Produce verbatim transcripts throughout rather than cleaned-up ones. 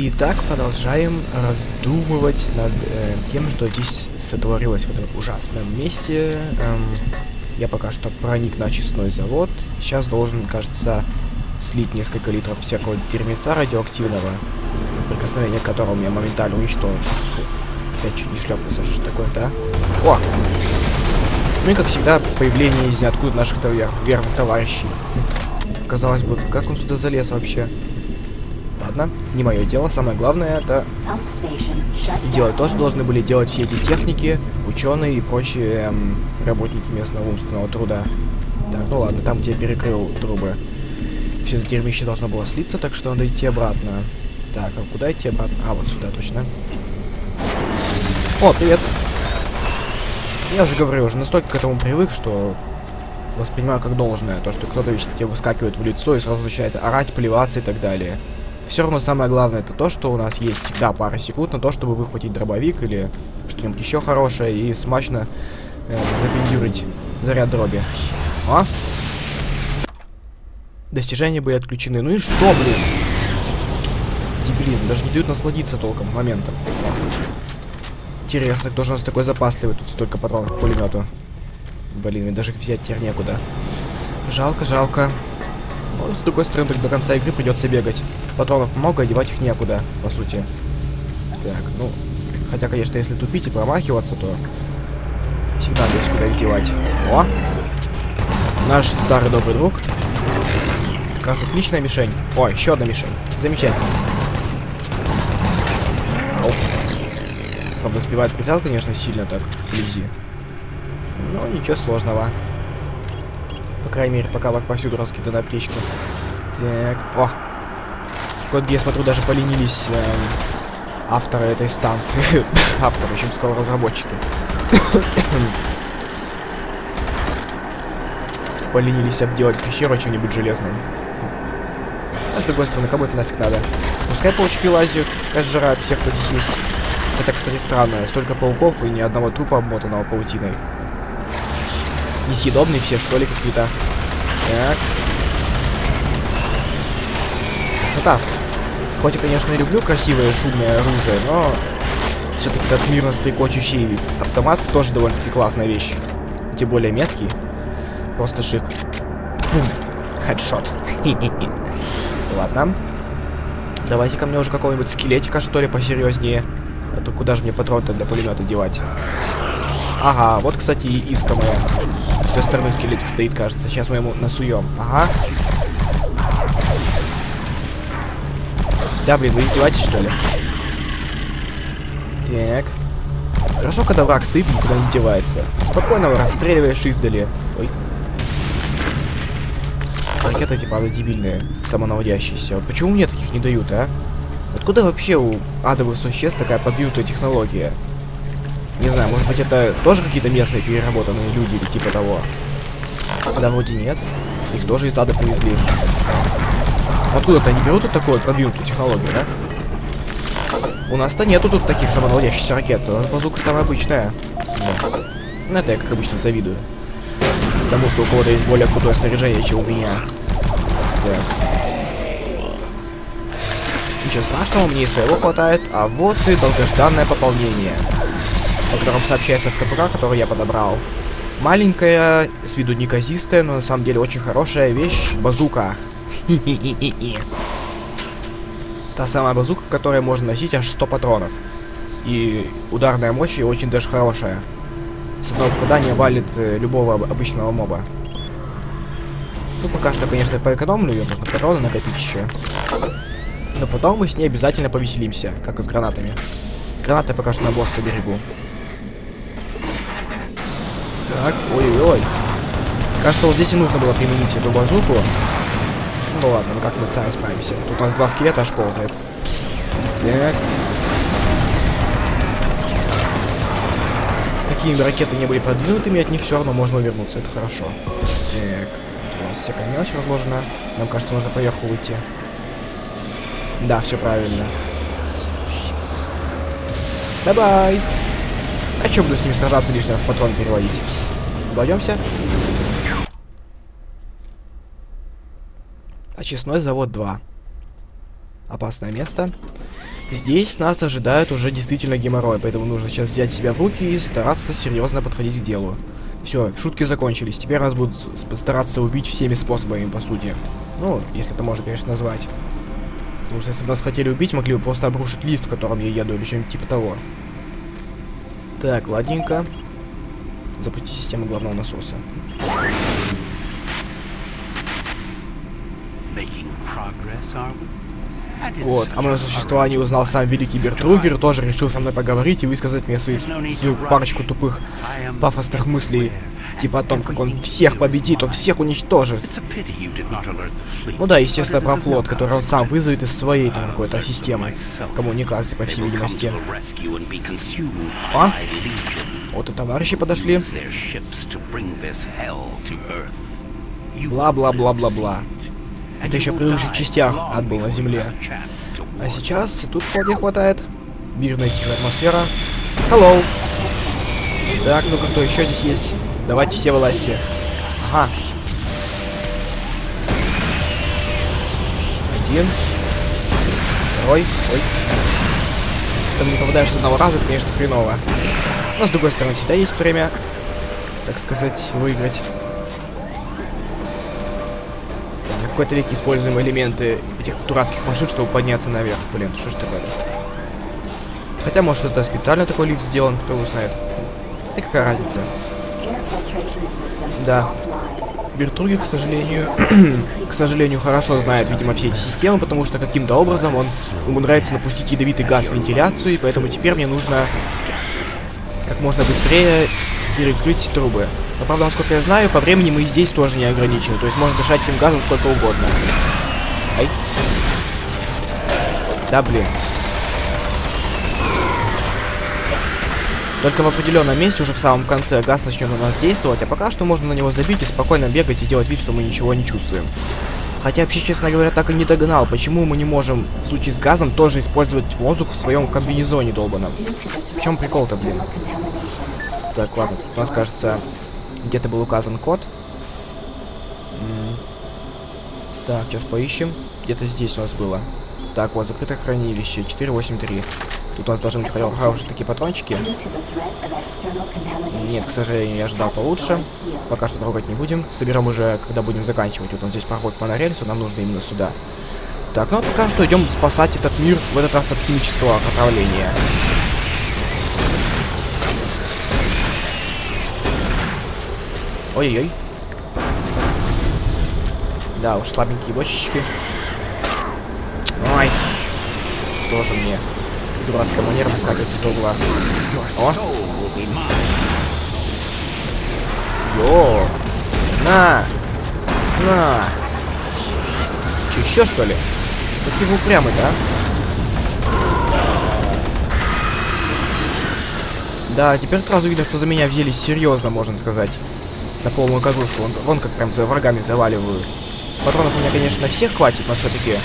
Итак, продолжаем раздумывать над э, тем, что здесь сотворилось в этом ужасном месте. Эм, я пока что проник на очистной завод. Сейчас должен, кажется, слить несколько литров всякого дерьмеца радиоактивного, прикосновение которого меня моментально уничтожит. Я чуть не шлепнулся, что такое-то, да? О! Ну и, как всегда, появление из ниоткуда наших верных товарищей. Казалось бы, как он сюда залез вообще? Ладно, не мое дело. Самое главное — это делать то, что должны были делать все эти техники, ученые и прочие эм, работники местного умственного труда. Так, ну ладно, там, где я перекрыл трубы, все это дерьмище должно было слиться, так что надо идти обратно. Так, а куда идти обратно? А, вот сюда точно. О, привет! Я же говорю, уже настолько к этому привык, что воспринимаю как должное то, что кто-то вечно тебе выскакивает в лицо и сразу начинает орать, плеваться и так далее. Все равно самое главное — это то, что у нас есть всегда пара секунд на то, чтобы выхватить дробовик или что-нибудь еще хорошее и смачно э, запендюрить заряд дроби. А? Достижения были отключены. Ну и что, блин? Дебилизм. Даже не дают насладиться толком моментом. Интересно, кто же у нас такой запасливый? Тут столько патронов к пулемету. Блин, и даже взять теперь некуда. Жалко, жалко. Но, с другой стороны, так до конца игры придется бегать. Патронов много, одевать их некуда, по сути. Так, ну... Хотя, конечно, если тупить и промахиваться, то... Всегда есть куда их девать. О! Наш старый добрый друг. Как раз отличная мишень. О, еще одна мишень. Замечательно. Оп. Правда, сбивает прицел, конечно, сильно так, вблизи. Но ничего сложного. По крайней мере, пока повсюду раскиданы аптечки. Так, о! Вот где, я смотрю, даже поленились э, авторы этой станции. Авторы, чем сказал, разработчики. Поленились обделать пещеру чем-нибудь железным. А с другой стороны, кому это нафиг надо? Пускай паучки лазят, пускай сжирают всех, кто здесь есть. Это, кстати, странно. Столько пауков и ни одного трупа, обмотанного паутиной. Несъедобные все, что ли, какие-то. Так. Красота. Хоть я, конечно, и люблю красивое шумное оружие, но все-таки этот мирно стрекочущий автомат тоже довольно-таки классная вещь. Тем более меткий. Просто шик. Бум. Хедшот. Ладно. Давайте ко мне уже какого-нибудь скелетика, что ли, посерьезнее. А то куда же мне патрон-то для пулемета девать? Ага, вот, кстати, и иска моя. С той стороны скелетик стоит, кажется. Сейчас мы ему насуем. Ага. Да, блин, вы издеваетесь, что ли? Так. Хорошо, когда враг стоит и никуда не девается. Спокойно расстреливаешь издали. Ой. Ракеты, правда, дебильные, самонаводящиеся. Вот почему мне таких не дают, а? Откуда вообще у адовых существ такая подвинутая технология? Не знаю, может быть, это тоже какие-то местные переработанные люди или типа того? Да вроде нет. Их тоже из ада привезли. Откуда-то они берут вот такую продвинутую технологию, да? У нас-то нету тут таких самонаводящихся ракет. У нас базука самая обычная. Да. Ну, это я, как обычно, завидую. Потому что у кого-то есть более крутое снаряжение, чем у меня. Так. Ничего страшного, мне и своего хватает. А вот и долгожданное пополнение, о котором сообщается в КПК, который я подобрал. Маленькая, с виду неказистая, но на самом деле очень хорошая вещь — базука. Та самая базука, которой можно носить аж сто патронов. И ударная мощь ее очень даже хорошая. С одного попадания валит любого обычного моба. Ну, пока что, конечно, поэкономлю ее, можно патроны накопить еще. Но потом мы с ней обязательно повеселимся, как и с гранатами. Гранаты пока что на босса берегу. Так, ой-ой-ой. Кажется, вот здесь и нужно было применить эту базуку. Ну ладно, ну как мы сами справимся? Тут у нас два скелета аж ползает. Так. Какие бы ракеты не были продвинутыми, от них все равно можно увернуться, это хорошо. Так, у нас всякая мелочь разложена. Нам кажется, нужно поверху выйти. Да, все правильно. Бай-бай! А чё буду с ним сражаться, лишний раз патрон переводить? Обойдемся. Очистной завод два. Опасное место. Здесь нас ожидает уже действительно геморрой, поэтому нужно сейчас взять себя в руки и стараться серьезно подходить к делу. Все, шутки закончились, теперь нас будут стараться убить всеми способами, по сути. Ну, если это можно, конечно, назвать. Потому что если бы нас хотели убить, могли бы просто обрушить лифт, в котором я еду, или что-нибудь типа того. Так, ладненько. Запусти систему главного насоса. Вот, о моем существовании узнал сам великий Бетругер, тоже решил со мной поговорить и высказать мне свою, свою парочку тупых пафосных мыслей, типа о том, как он всех победит, он всех уничтожит. Ну да, естественно, про флот, который он сам вызовет из своей там какой-то системы коммуникации, по всей видимости. А? Вот и товарищи подошли. Бла-бла-бла-бла-бла. Это еще в предыдущих частях ад был на земле. А сейчас тут вполне хватает. Мирная тихая атмосфера. Hello. Так, ну-ка, кто еще здесь есть? Давайте все власти. Ага. Один. Второй. Ой. Когда не попадаешь с одного раза, это, конечно, хреново. Но, с другой стороны, всегда есть время, так сказать, выиграть. В какой-то веке используем элементы этих дурацких машин, чтобы подняться наверх. Блин, что ж такое? Хотя, может, это специально такой лифт сделан, кто его знает. И какая разница? Да. Бетругер, к сожалению, к сожалению, хорошо знает, видимо, все эти системы, потому что каким-то образом он умудряется напустить ядовитый газ в вентиляцию, и поэтому теперь мне нужно как можно быстрее перекрыть трубы. Но, правда, насколько я знаю, по времени мы здесь тоже не ограничены. То есть можно дышать этим газом сколько угодно. Ай. Да, блин. Только в определенном месте, уже в самом конце, газ начнет на нас действовать. А пока что можно на него забить и спокойно бегать и делать вид, что мы ничего не чувствуем. Хотя, вообще, честно говоря, так и не догнал, почему мы не можем в случае с газом тоже использовать воздух в своем комбинезоне долбаном. В чем прикол-то, блин? Так, ладно. У нас, кажется, где-то был указан код. М-м. Так, сейчас поищем. Где-то здесь у нас было. Так, вот, закрытое хранилище. четыре восемь три. Тут у нас должны быть хорошие такие патрончики. Нет, к сожалению, я ждал получше. Пока что трогать не будем. Соберем уже, когда будем заканчивать. Вот он здесь проход по нарельсу, нам нужно именно сюда. Так, ну а пока что идем спасать этот мир, в этот раз от химического отравления. Ой-ой-ой. Да уж, слабенькие бочечки. Ой. Тоже мне дурацкая манера выскакивать из угла. О. Йо. На. На. Че, еще что ли? Какие вы упрямые, да? Да, теперь сразу видно, что за меня взялись серьезно, можно сказать. На полную козушку. Вон, вон как прям за врагами заваливают. Патронов у меня, конечно, на всех хватит, но все-таки...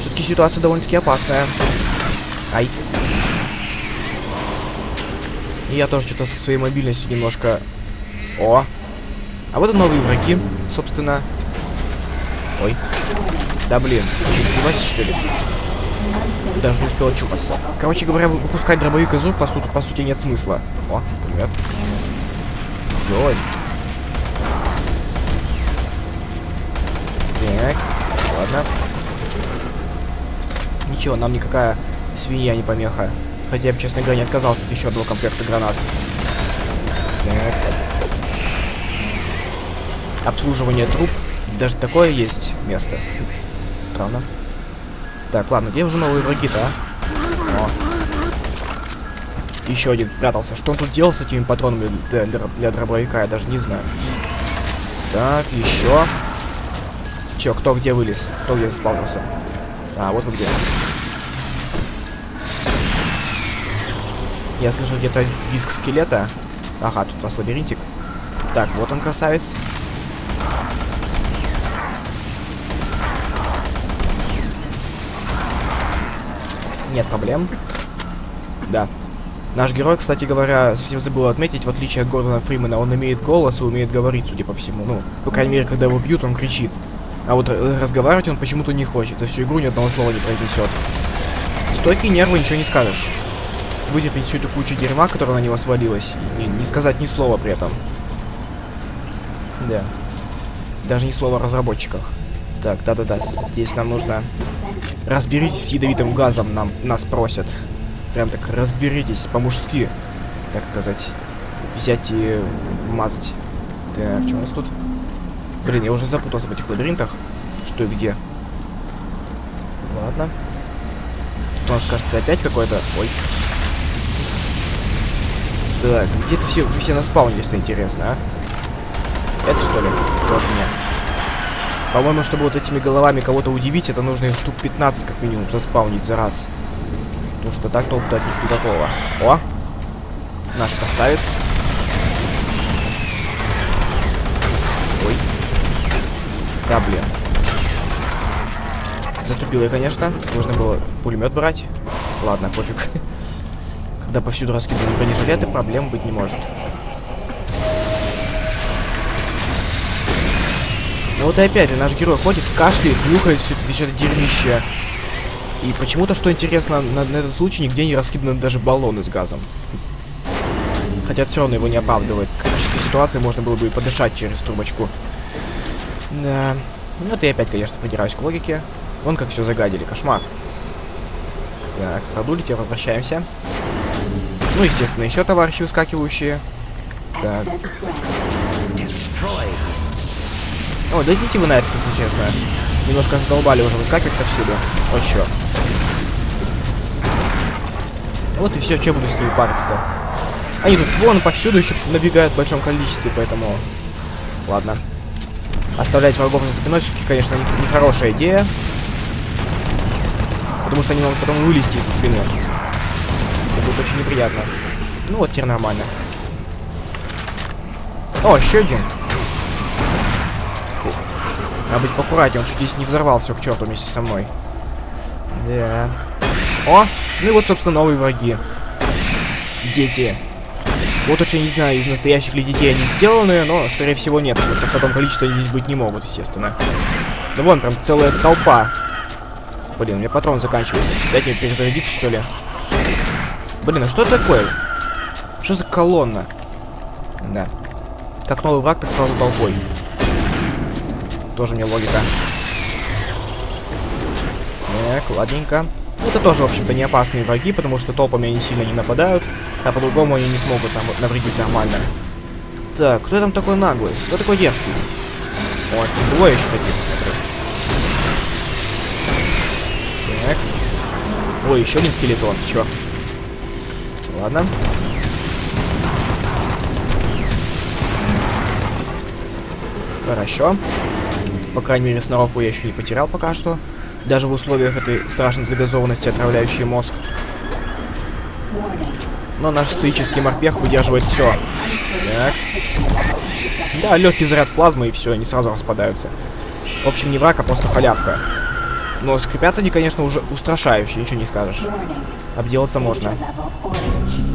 Все-таки ситуация довольно-таки опасная. Ай. И я тоже что-то со своей мобильностью немножко... О! А вот и новые враги, собственно. Ой. Да блин, вы что, сбиваетесь, что ли? Даже не успел чупаться. Короче говоря, выпускать дробовик из рук, по, су по сути, нет смысла. О, привет. Ой. Так, ладно. Ничего, нам никакая свинья не помеха. Хотя я бы, честно говоря, не отказался от еще одного комплекта гранат. Так. Обслуживание труб. Даже такое есть место. Странно. Так, ладно, где уже новые враги-то, а? О. Еще один прятался. Что он тут делал с этими патронами для, для, для дробовика, я даже не знаю. Так, еще. Че, кто где вылез? Кто где спавнился? А, вот вы где. Я слышу где-то визг скелета. Ага, тут у нас лабиринтик. Так, вот он, красавец. Нет проблем. Да. Наш герой, кстати говоря, совсем забыл отметить, в отличие от Гордона Фримена, он имеет голос и умеет говорить, судя по всему. Ну, по крайней мере, когда его бьют, он кричит. А вот разговаривать он почему-то не хочет, за всю игру ни одного слова не произнесет. Стойкие нервы, ничего не скажешь. Вытерпеть всю эту кучу дерьма, которая на него свалилась. И не, не сказать ни слова при этом. Да. Даже ни слова о разработчиках. Так, да-да-да, здесь нам нужно... Разберитесь с ядовитым газом, нам, нас просят. Прям так, разберитесь, по-мужски, так сказать. Взять и мазать. Так, что у нас тут? Блин, я уже запутался в этих лабиринтах. Что и где. Ладно. Что у нас, кажется, опять какой-то... Ой. Так, где-то все, все на спауне, если интересно, а? Это что ли? Тоже мне. По-моему, чтобы вот этими головами кого-то удивить, это нужно их штук пятнадцать как минимум заспаунить за раз. Потому что так толку-то от них не готово. О! Наш красавец. Ой. Да, блин. Затупил я, конечно. Нужно было пулемет брать. Ладно, пофиг. Когда повсюду раскидывают бронежилеты, проблем быть не может. Ну вот и опять же, наш герой ходит, кашляет, нюхает все, все это дерьмище. И почему-то, что интересно, на, на этот случай нигде не раскиданы даже баллоны с газом. Хотя все равно его не оправдывает. В критической ситуации можно было бы и подышать через трубочку. Да. Ну вот и опять, конечно, придираюсь к логике. Вон как все загадили, кошмар. Так, продули тебя, возвращаемся. Ну, естественно, еще товарищи выскакивающие. Так. О, да идите вы нафиг, если честно. Немножко задолбали уже выскакивать отсюда. О, чё. Вот и все, че буду с ними париться-то. Они тут вон повсюду еще набегают в большом количестве, поэтому... Ладно. Оставлять врагов за спиной все-таки, конечно, нехорошая идея. Потому что они могут потом вылезти со спины. Это будет очень неприятно. Ну вот, теперь нормально. О, еще один. Надо быть поаккуратнее, он чуть здесь не взорвал все к черту вместе со мной. Да. О, ну и вот, собственно, новые враги. Дети. Вот уж я не знаю, из настоящих ли детей они сделаны, но, скорее всего, нет, потому что в таком количестве они здесь быть не могут, естественно. Да вон, прям целая толпа. Блин, у меня патрон заканчивается. Дайте мне перезарядиться, что ли. Блин, а что это такое? Что за колонна? Да. Как новый враг, так сразу толпой. Тоже мне логика. Так, ладненько. Это тоже, в общем-то, не опасные враги, потому что толпами они сильно не нападают, а по-другому они не смогут нам навредить нормально. Так, кто там такой наглый? Кто такой дерзкий? Вот, двое еще таких, смотрю. Так. Ой, еще один скелетон, черт. Ладно. Хорошо. По крайней мере, сноровку я еще не потерял пока что. Даже в условиях этой страшной загазованности, отравляющей мозг. Но наш стоический морпех выдерживает все. Так. Да, легкий заряд плазмы, и все, они сразу распадаются. В общем, не враг, а просто халявка. Но скрипят они, конечно, уже устрашающе, ничего не скажешь. Обделаться можно.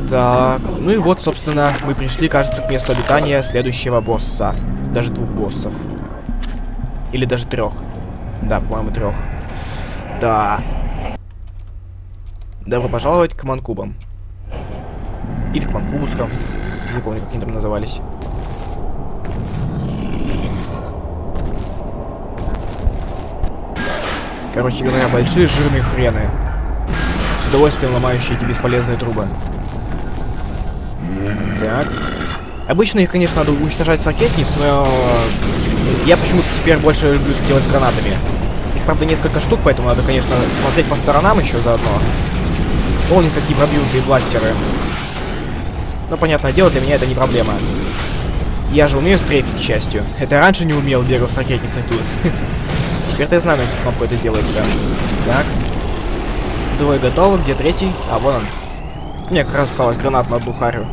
Так, ну и вот, собственно, мы пришли, кажется, к месту обитания следующего босса. Даже двух боссов. Или даже трех. Да, по-моему, трех. Да. Добро пожаловать к Манкубам. Или к Манкубускам. Не помню, как они там назывались. Короче говоря, большие жирные хрены. С удовольствием ломающие эти бесполезные трубы. Так. Обычно их, конечно, надо уничтожать с ракетниц, но... Я почему-то теперь больше люблю делать с гранатами. Их, правда, несколько штук, поэтому надо, конечно, смотреть по сторонам еще заодно. Помню, какие пробьютые бластеры. Но, понятное дело, для меня это не проблема. Я же умею стрейфить, к счастью. Это раньше не умел, бегал с ракетницей тут. Теперь-то я знаю, как кнопка это делается. Так. Двое готовы, где третий? А, вон он. Мне как раз осталось гранат на бухарю.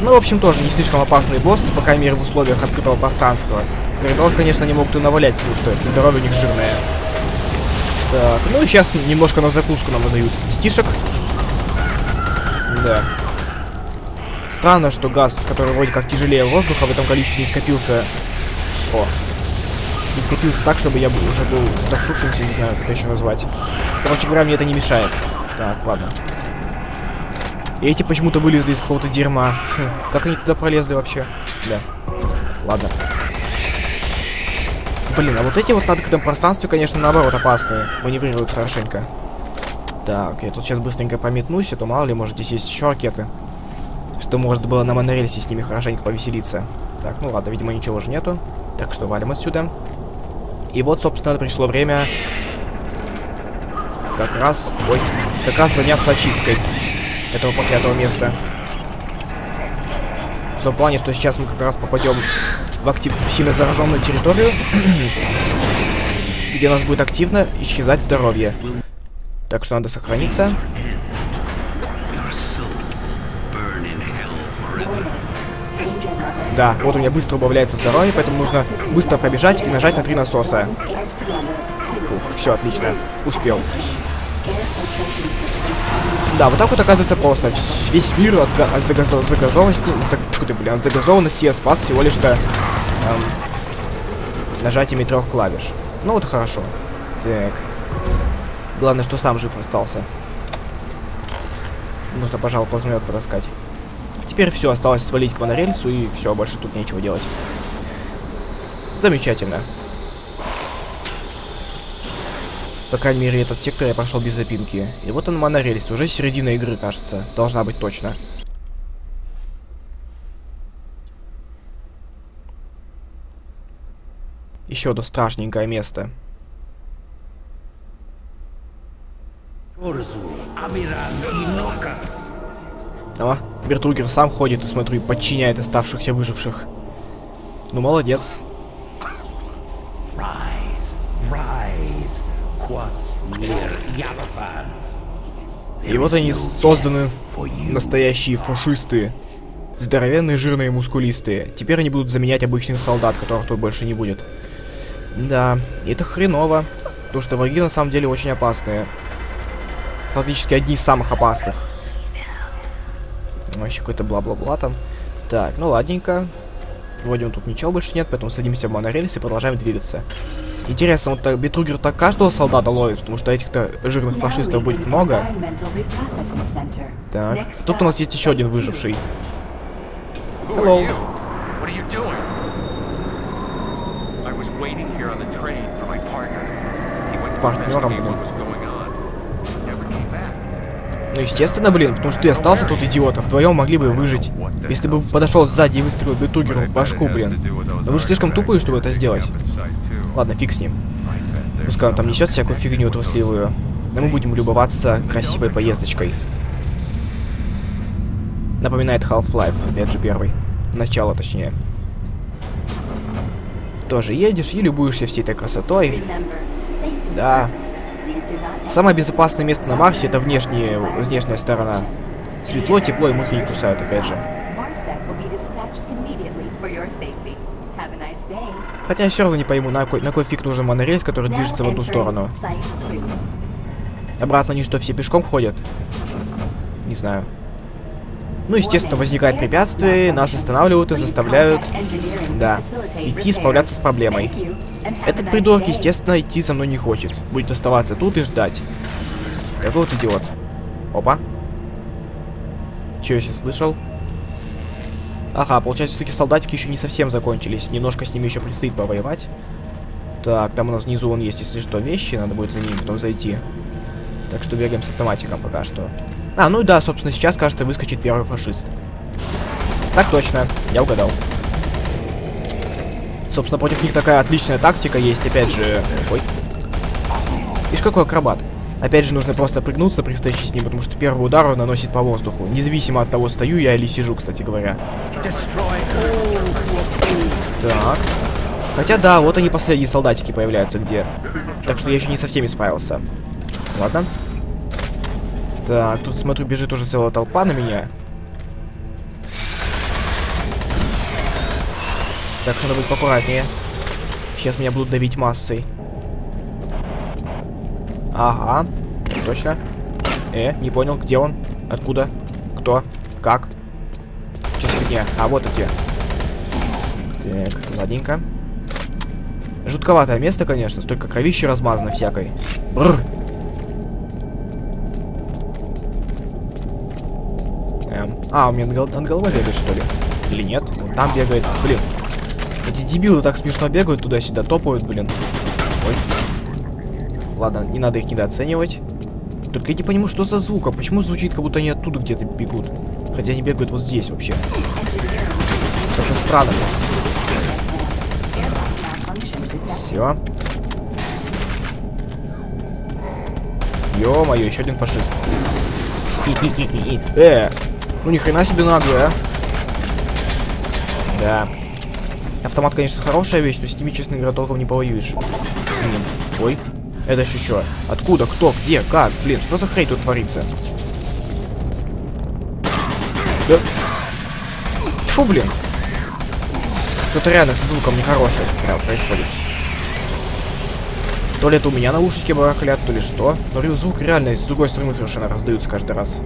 Ну, в общем, тоже не слишком опасные боссы, по крайней мере, в условиях открытого пространства. В коридорах, конечно, они могут и навалять, потому что здоровье у них жирное. Так, ну и сейчас немножко на закуску нам выдают детишек. Да. Странно, что газ, который вроде как тяжелее воздуха, в этом количестве не скопился. О. и скатился так, чтобы я уже был задохнувшимся, не знаю, как это еще назвать. Короче говоря, мне это не мешает. Так, ладно. И эти почему-то вылезли из какого-то дерьма. Хм, как они туда пролезли вообще? Бля. Ладно. Блин, а вот эти вот на открытом пространстве, конечно, наоборот опасные. Маневрируют хорошенько. Так, я тут сейчас быстренько пометнусь, а то мало ли, может, здесь есть еще ракеты. Что может было на монорельсе с ними хорошенько повеселиться. Так, ну ладно, видимо, ничего уже нету. Так что валим отсюда. И вот, собственно, пришло время как раз... Ой, как раз заняться очисткой этого проклятого места. В том плане, что сейчас мы как раз попадем в, актив... в сильно зараженную территорию, где у нас будет активно исчезать здоровье. Так что надо сохраниться. Да, вот у меня быстро убавляется здоровье, поэтому нужно быстро пробежать и нажать на три насоса. Фух, все отлично. Успел. Да, вот так вот оказывается просто. Весь мир от, от загазо загазованности, за, блин, от загазованности я спас всего лишь до эм, нажатиями трех клавиш. Ну вот и хорошо. Так. Главное, что сам жив остался. Нужно, пожалуй, плазмомет потаскать. Теперь все, осталось свалить к монорельсу, и все, больше тут нечего делать. Замечательно. По крайней мере, этот сектор я прошел без запинки. И вот он, монорельс, уже середина игры, кажется. Должна быть точно. Еще одно страшненькое место. А, Бетругер сам ходит, и смотрю, и подчиняет оставшихся выживших. Ну, молодец. И вот они созданы настоящие фашисты. Здоровенные, жирные, мускулистые. Теперь они будут заменять обычных солдат, которых тут больше не будет. Да, это хреново. Потому что враги на самом деле очень опасные. Фактически одни из самых опасных. Вообще какой-то бла-бла-бла там. Так, ну ладненько. Вроде он тут ничего больше нет, поэтому садимся в монорельс и продолжаем двигаться. Интересно, вот так Бетругер так каждого солдата ловит, потому что этих-то жирных фашистов будет много. Так, тут у нас есть еще один выживший. Hello. Партнером был. Ну, естественно, блин, потому что ты остался тут, идиота. Вдвоем могли бы выжить. Если бы подошел сзади и выстрелил Бетругеру в башку, блин. Но вы же слишком тупые, чтобы это сделать. Ладно, фиг с ним. Пускай он там несет всякую фигню трусливую. Но мы будем любоваться красивой поездочкой. Напоминает Half-Life, опять же, первый. Начало, точнее. Тоже едешь и любуешься всей этой красотой. Да. Самое безопасное место на Марсе — это внешняя, внешняя сторона. Светло, тепло и мухи не кусают, опять же. Хотя я все равно не пойму, на кой, на кой фиг нужен монорельс, который движется в одну сторону. Обратно они что, все пешком ходят? Не знаю. Ну, естественно, возникает препятствие, нас останавливают и заставляют, да, идти справляться с проблемой. Этот придурок, естественно, идти со мной не хочет. Будет оставаться тут и ждать. Какой вот идиот. Опа. Че я сейчас слышал? Ага, получается, все-таки солдатики еще не совсем закончились. Немножко с ними еще предстоит повоевать. Так, там у нас внизу он есть, если что, вещи. Надо будет за ними потом зайти. Так что бегаем с автоматиком пока что. А, ну да, собственно, сейчас, кажется, выскочит первый фашист. Так точно, я угадал. Собственно, против них такая отличная тактика есть, опять же... Ой. Ишь, какой акробат. Опять же, нужно просто пригнуться при встрече с ним, потому что первый удар он наносит по воздуху. Независимо от того, стою я или сижу, кстати говоря. Так. Хотя да, вот они последние солдатики появляются где. Так что я еще не со всеми справился. Ладно. Так, тут, смотрю, бежит уже целая толпа на меня. Так что надо быть поаккуратнее. Сейчас меня будут давить массой. Ага, точно. Э, не понял, где он? Откуда? Кто? Как? Сейчас фигня. А, вот и те. Так, ладненько. Жутковатое место, конечно. Столько кровищи размазано всякой. Бррр. Эм. А, у меня над головой бегает, что ли? Или нет? Вон там бегает. Блин. Эти дебилы так смешно бегают, туда-сюда топают, блин. Ой. Ладно, не надо их недооценивать. Только я не понимаю, что за звук. А почему звучит, как будто они оттуда где-то бегут? Хотя они бегают вот здесь вообще. Как-то странно просто. Все. Ё-моё, еще один фашист. Э, ну ни хрена себе наглая, а. Да. Автомат, конечно, хорошая вещь, но с ними, честно говоря, толком не повоюешь. Ой. Это еще что? Откуда? Кто? Где? Как? Блин, что за хрень тут творится? Да. Тьфу, блин. Что-то реально со звуком нехорошее прям происходит. То ли это у меня наушники барахлят, то ли что. Но звук реально с другой стороны совершенно раздаются каждый раз.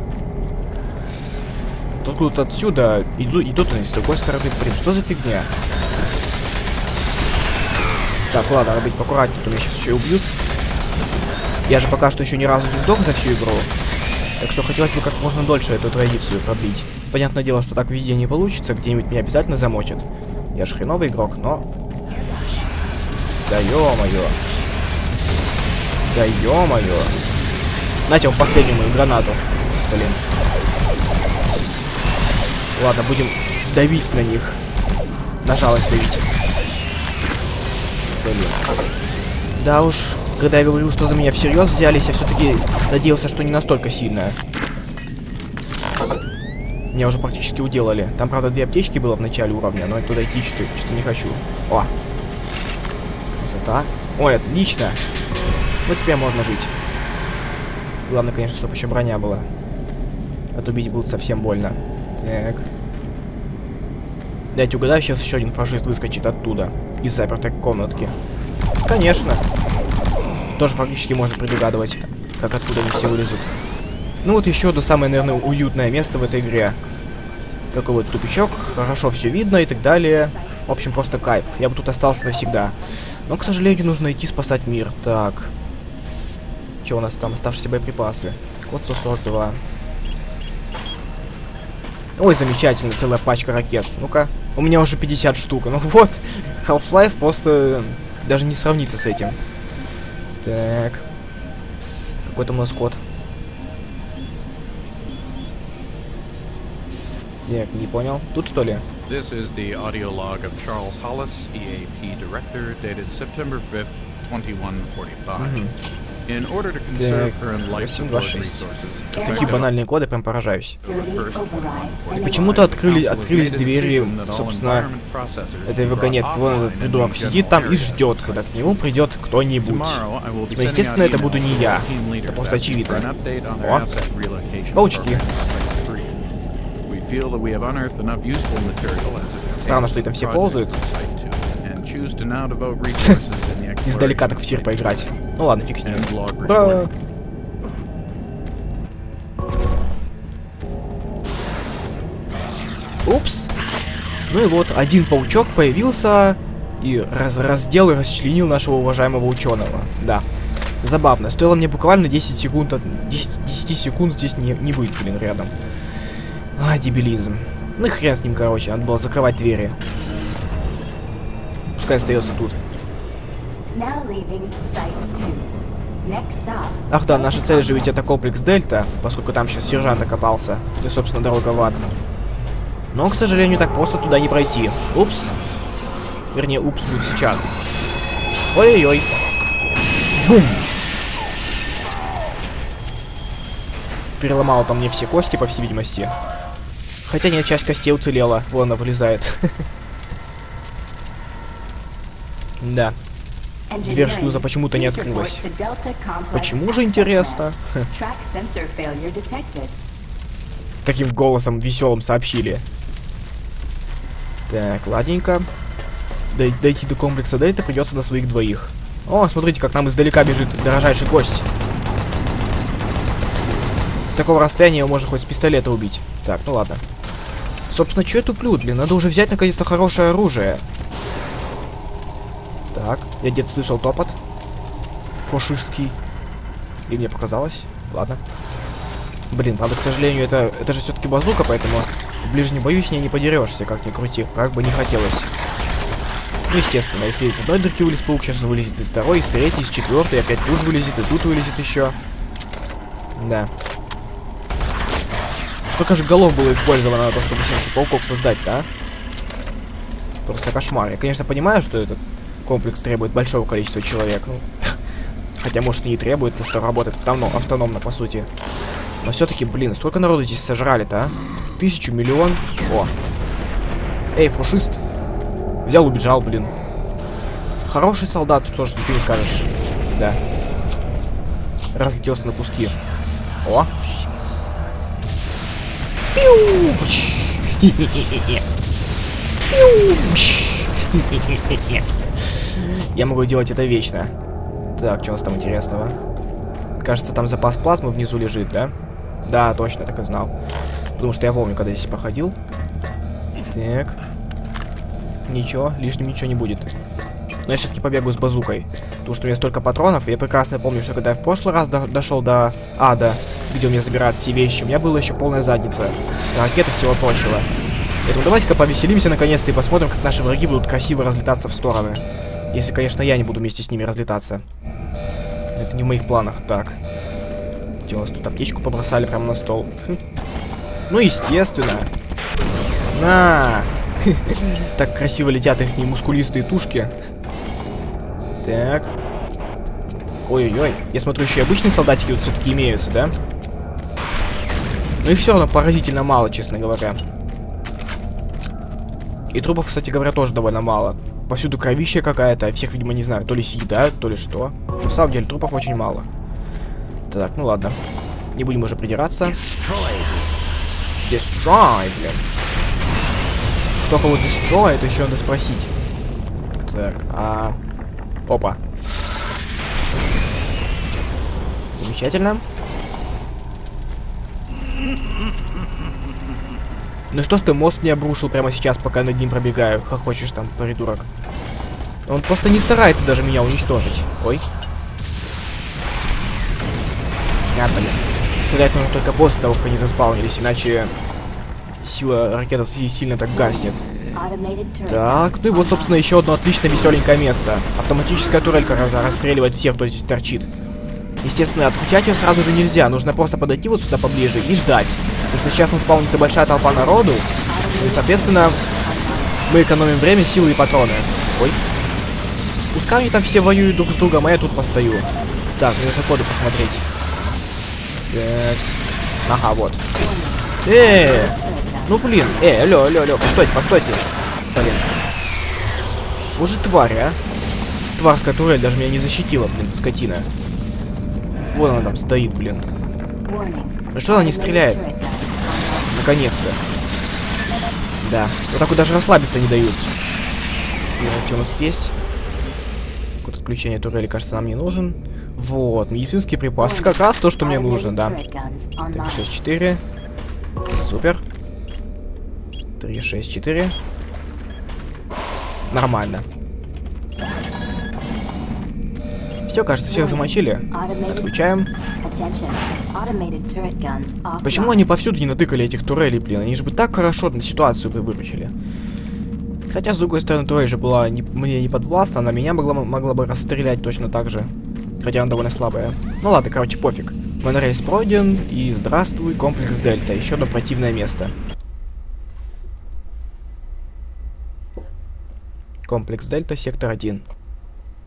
Тут куда-то отсюда идут, идут они с другой стороны. Блин, что за фигня? Так, ладно, надо быть поаккуратнее, то меня сейчас еще и убьют. Я же пока что еще ни разу не сдох за всю игру. Так что хотелось бы как можно дольше эту традицию продлить. Понятное дело, что так везде не получится, где-нибудь меня обязательно замочат. Я же хреновый игрок, но... Да ё-моё. Да ё-моё. Знаете, он последнюю мою гранату. Блин. Ладно, будем давить на них. На жалость давить. Блин. Да уж, когда я говорил, что за меня всерьез взялись, я все-таки надеялся, что не настолько сильная. Меня уже практически уделали. Там, правда, две аптечки было в начале уровня, но я туда идти что-то не хочу. О! Красота. Ой, отлично! Вот теперь можно жить. Главное, конечно, чтобы еще броня была. А то бить будет совсем больно. Так. Дайте угадаю, сейчас еще один фашист выскочит оттуда. Из запертой комнатки. Конечно. Тоже фактически можно предугадывать, как откуда они все вылезут. Ну вот еще одно самое, наверное, уютное место в этой игре. Такой вот тупичок. Хорошо все видно и так далее. В общем, просто кайф. Я бы тут остался навсегда. Но, к сожалению, нужно идти спасать мир. Так. Че у нас там? Оставшиеся боеприпасы. Код сто сорок два. Ой, замечательно, целая пачка ракет. Ну-ка. У меня уже пятьдесят штук. Ну вот, Half-Life просто даже не сравнится с этим. Так. Какой там у нас код? Так, не понял. Тут что ли? Такие банальные коды, прям поражаюсь. Почему-то открыли, открылись двери, собственно, этой вагонетки. Вон этот придурок сидит там и ждет, когда к нему придет кто-нибудь. Но, естественно, это буду не я. Это просто очевидно. О, паучки. Странно, что и там все ползают. Издалека так в тир поиграть. Ну ладно, фиг с ним. Да. Упс. Ну и вот, один паучок появился и раз раздел и расчленил нашего уважаемого ученого. Да. Забавно. Стоило мне буквально десять секунд, десять, десять секунд здесь не, не быть, блин, рядом. А, дебилизм. Ну и хрен с ним, короче. Надо было закрывать двери. Пускай остается тут. Ах да, наша цель же ведь это комплекс Дельта, поскольку там сейчас сержант окопался. И, собственно, дорога в ад. Но, к сожалению, так просто туда не пройти. Упс. Вернее, упс будет сейчас. Ой-ой-ой. Бум. Переломало там мне все кости, по всей видимости. Хотя нет, часть костей уцелела. Вон она вылезает. Да. Дверь шлюза почему-то не открылась. Почему же, интересно? Таким голосом веселым сообщили. Так, ладненько. Дай, дойти до комплекса Дельта придется на своих двоих. О, смотрите, как нам издалека бежит дорожайший гость. С такого расстояния его можно хоть с пистолета убить. Так, ну ладно. Собственно, что я туплю, блин? Надо уже взять наконец-то хорошее оружие. Так, я где-то слышал топот. Фашистский. И мне показалось. Ладно. Блин, правда, к сожалению, это, это же все-таки базука, поэтому в ближнем бою с ней не подерешься, как ни крути. Как бы не хотелось. Естественно, если из одной дырки вылез паук, сейчас он вылезет из второй, из третьей, из четвертой, опять тут вылезет, и тут вылезет еще. Да. Сколько же голов было использовано на то, чтобы всяких пауков создать-то, а? Просто кошмар. Я, конечно, понимаю, что этот комплекс требует большого количества человек. Ну, хотя, может, и не требует, потому что работает автоном, автономно, по сути. Но все-таки, блин, сколько народу здесь сожрали-то, а? Тысячу, миллион. О. Эй, фашист. Взял, убежал, блин. Хороший солдат, что ж, ничего не скажешь. Да. Разлетелся на куски. О. Я могу делать это вечно. Так, что у нас там интересного? Кажется, там запас плазмы внизу лежит, да? Да, точно, так и знал. Потому что я помню, когда здесь походил. Так. Ничего, лишним ничего не будет. Но я все-таки побегу с базукой. Потому что у меня столько патронов. И я прекрасно помню, что когда я в прошлый раз до дошел до ада, где у меня забирают все вещи, у меня была еще полная задница. Ракеты всего прочего. Поэтому давайте-ка повеселимся наконец-то и посмотрим, как наши враги будут красиво разлетаться в стороны. Если, конечно, я не буду вместе с ними разлетаться. Это не в моих планах. Так. Где у нас тут аптечку побросали прямо на стол? Хм. Ну, естественно. На! Так красиво летят их мускулистые тушки. Так. Ой-ой-ой. Я смотрю, еще и обычные солдатики вот все-таки имеются, да? Но их все равно поразительно мало, честно говоря. И трупов, кстати говоря, тоже довольно мало. Повсюду кровища какая-то, а всех, видимо, не знаю, то ли съедают, то ли что. Но, на самом деле, трупов очень мало. Так, ну ладно. Не будем уже придираться. Destroy, блин. Только вот destroy, это еще надо спросить. Так, а... Опа. Замечательно. Ну что ж ты мост не обрушил прямо сейчас, пока я над ним пробегаю? Хохочешь там, придурок. Он просто не старается даже меня уничтожить. Ой. А, блин. Стрелять нужно только после того, как они заспаунились, иначе... Сила ракеты сильно так гаснет. Так, ну и вот, собственно, еще одно отличное веселенькое место. Автоматическая турелька расстреливает всех, кто здесь торчит. Естественно, отключать ее сразу же нельзя. Нужно просто подойти вот сюда поближе и ждать. Потому что сейчас наспаунится большая толпа народу. И, соответственно, мы экономим время, силы и патроны. Ой. Пускай они там все воюют друг с другом, а я тут постою. Так, мне нужно коды посмотреть. Так. Ага, вот. Эээ! Ну блин, э, алло, алло, алло, постойте, постойте. Блин. Уже тварь, а? Тварская турель даже меня не защитила, блин, скотина. Вон она там стоит, блин. Ну что она не стреляет? Наконец-то. Да. Вот так вот даже расслабиться не дают. И что у нас тут есть? Код отключения турели, кажется, нам не нужен. Вот, медицинский припас. Как раз то, что мне нужно, да. Так, шесть четыре. Супер. три шесть четыре. Нормально. Все, кажется, всех замочили. Отключаем. Почему они повсюду не натыкали этих турелей, блин? Они же бы так хорошо на ситуацию бы выручили. Хотя, с другой стороны, турель же была не, мне не подвластна, она меня могла, могла бы расстрелять точно так же. Хотя она довольно слабая. Ну ладно, короче, пофиг. Монорейс пройден, и здравствуй, комплекс Дельта. Еще одно противное место. Комплекс Дельта, сектор один.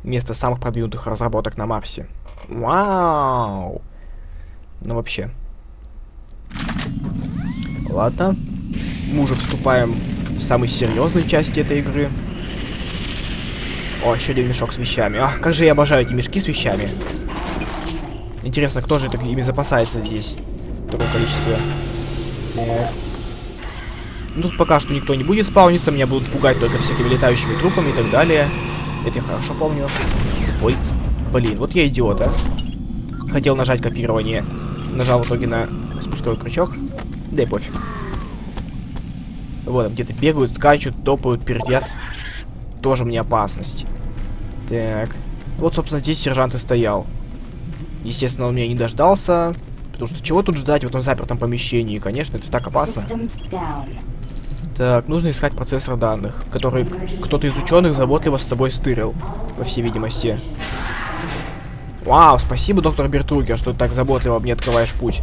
Место самых продвинутых разработок на Марсе. Вау! Ну вообще. Ладно. Мы уже вступаем в самой серьезной части этой игры. О, еще один мешок с вещами. Ах, как же я обожаю эти мешки с вещами. Интересно, кто же ими запасается здесь? Такое количество. Так. Ну тут пока что никто не будет спауниться, меня будут пугать только всякими летающими трупами и так далее. Это я хорошо помню. Ой, блин, вот я идиот, а. Хотел нажать копирование. Нажал в итоге на спусковой крючок. Да и пофиг. Вот, где-то бегают, скачут, топают, пердят. Тоже мне опасность. Так. Вот, собственно, здесь сержант и стоял. Естественно, он меня не дождался. Потому что чего тут ждать в этом запертом помещении? Конечно, это так опасно. Так, нужно искать процессор данных, который кто-то из ученых заботливо с собой стырил, по всей видимости. Вау, спасибо, доктор Бетругер, что ты так заботливо мне открываешь путь.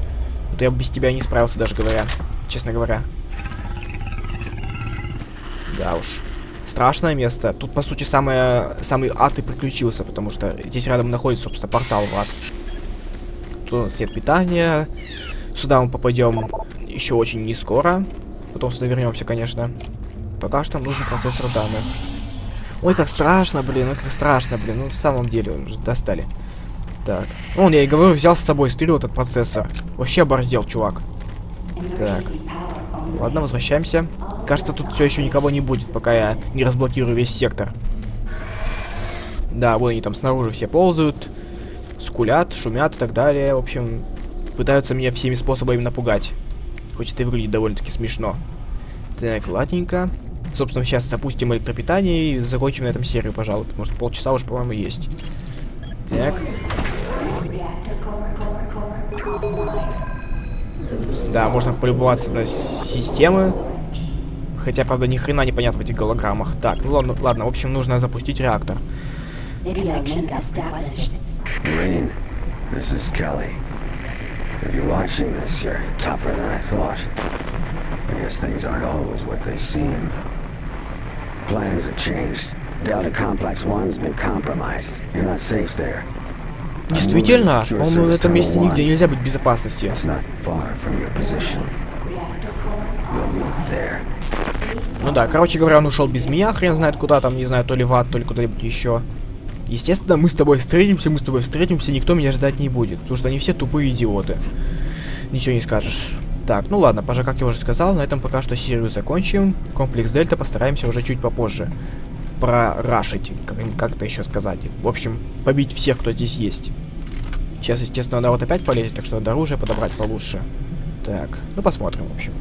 Вот я без тебя не справился, даже говоря, честно говоря. Да уж. Страшное место. Тут, по сути, самое, самый ад и приключился, потому что здесь рядом находится, собственно, портал в ад. Тут у нас нет питания. Сюда мы попадем еще очень не скоро. Потом сюда вернемся, конечно. Пока что нужен процессор данных. Ой, как страшно, блин, ой, как страшно, блин. Ну, в самом деле, уже достали. Так. Он, я и говорю, взял с собой, стырил этот процессор. Вообще оборздел, чувак. Так. Ладно, возвращаемся. Кажется, тут все еще никого не будет, пока я не разблокирую весь сектор. Да, вон они там снаружи все ползают, скулят, шумят и так далее. В общем, пытаются меня всеми способами напугать. Хоть это и выглядит довольно-таки смешно. Так, ладненько. Собственно, сейчас запустим электропитание и закончим на этом серию, пожалуй. Потому что полчаса уже, по-моему, есть. Так. Да, можно полюбоваться на системы. Хотя, правда, ни хрена не понятно в этих голограммах. Так, ну ладно, ладно, в общем, нужно запустить реактор. Действительно, по-моему, на этом месте нигде нельзя быть в безопасности. Ну да, короче говоря, он ушел без меня, хрен знает куда, там, не знаю, то ли в ад, то ли куда-нибудь еще. Естественно, мы с тобой встретимся, мы с тобой встретимся, никто меня ждать не будет, потому что они все тупые идиоты. Ничего не скажешь. Так, ну ладно, пожалуй, как я уже сказал, на этом пока что серию закончим. Комплекс Дельта постараемся уже чуть попозже прорашить, как-то еще сказать. В общем, побить всех, кто здесь есть. Сейчас, естественно, народ опять полезет, так что надо оружие подобрать получше. Так, ну посмотрим, в общем.